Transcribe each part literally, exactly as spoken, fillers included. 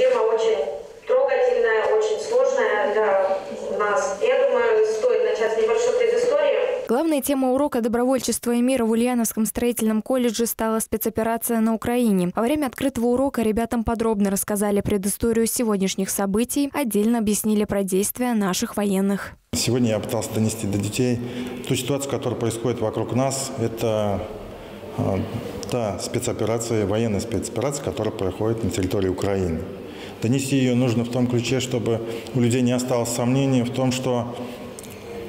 тема очень трогательная, очень сложная для нас. Я думаю, стоит начать с небольшой предыстории. Главной темой урока добровольчества и мира в Ульяновском строительном колледже стала спецоперация на Украине. Во время открытого урока ребятам подробно рассказали предысторию сегодняшних событий, отдельно объяснили про действия наших военных. Сегодня я пытался донести до детей ту ситуацию, которая происходит вокруг нас. Это та спецоперация, военная спецоперация, которая проходит на территории Украины. Донести ее нужно в том ключе, чтобы у людей не осталось сомнений в том, что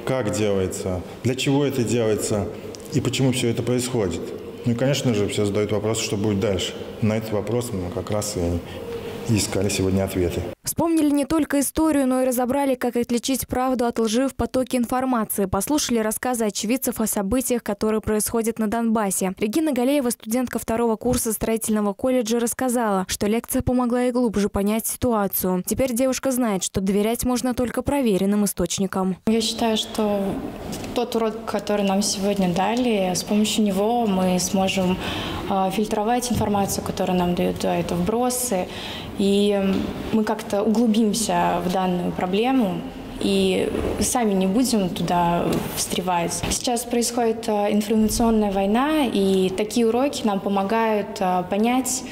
как делается, для чего это делается и почему все это происходит. Ну и, конечно же, все задают вопрос, что будет дальше. На этот вопрос мы как раз и искали сегодня ответы. Вспомнили не только историю, но и разобрали, как отличить правду от лжи в потоке информации. Послушали рассказы очевидцев о событиях, которые происходят на Донбассе. Регина Галеева, студентка второго курса строительного колледжа, рассказала, что лекция помогла ей глубже понять ситуацию. Теперь девушка знает, что доверять можно только проверенным источникам. Я считаю, что тот урок, который нам сегодня дали, с помощью него мы сможем фильтровать информацию, которую нам дают это вбросы, и мы как-то углубимся в данную проблему и сами не будем туда встревать. Сейчас происходит информационная война, и такие уроки нам помогают понять,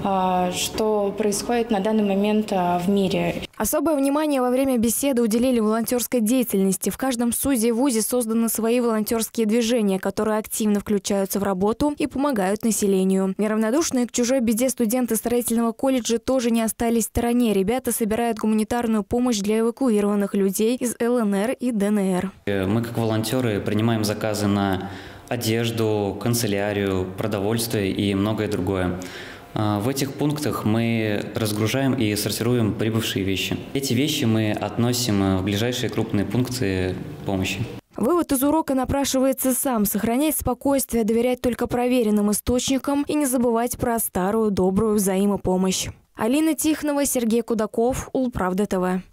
что происходит на данный момент в мире. Особое внимание во время беседы уделили волонтерской деятельности. В каждом СУЗе и ВУЗе созданы свои волонтерские движения, которые активно включаются в работу и помогают населению. Неравнодушные к чужой беде студенты строительного колледжа тоже не остались в стороне. Ребята собирают гуманитарную помощь для эвакуированных людей из ЛНР и ДНР. Мы, как волонтеры, принимаем заказы на одежду, канцелярию, продовольствие и многое другое. В этих пунктах мы разгружаем и сортируем прибывшие вещи. Эти вещи мы относим в ближайшие крупные пункты помощи. Вывод из урока напрашивается сам. Сохранять спокойствие, доверять только проверенным источникам и не забывать про старую добрую взаимопомощь. Алина Тихнова, Сергей Кудаков, УлПравда ТВ.